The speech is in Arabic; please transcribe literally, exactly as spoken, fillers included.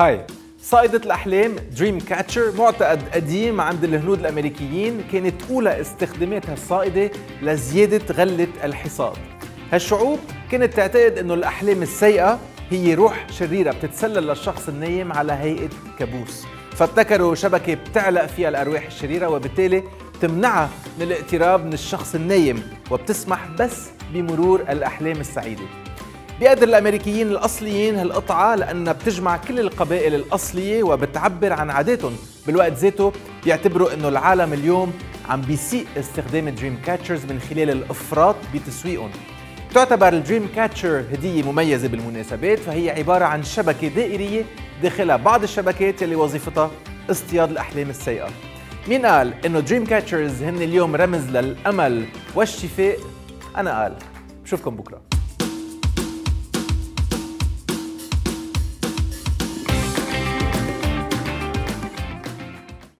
هاي صائدة الأحلام دريم كاتشر معتقد قديم عند الهنود الأمريكيين، كانت أولى استخداماتها الصائدة لزيادة غلة الحصاد. هالشعوب كانت تعتقد أنه الأحلام السيئة هي روح شريرة بتتسلل للشخص النايم على هيئة كابوس، فابتكروا شبكة بتعلق فيها الأرواح الشريرة وبالتالي تمنعها من الاقتراب من الشخص النايم وبتسمح بس بمرور الأحلام السعيدة. بيقدر الأمريكيين الأصليين هالقطعة لأنها بتجمع كل القبائل الأصلية وبتعبر عن عاداتهم. بالوقت ذاته بيعتبروا أنه العالم اليوم عم بيسيء استخدام الدريم كاتشرز من خلال الإفراط بتسويقهم. تعتبر الدريم كاتشر هدية مميزة بالمناسبات، فهي عبارة عن شبكة دائرية داخلها بعض الشبكات اللي وظيفتها اصطياد الأحلام السيئة. مين قال إنه دريم كاتشرز هن اليوم رمز للأمل والشفاء؟ أنا قال. بشوفكم بكرة.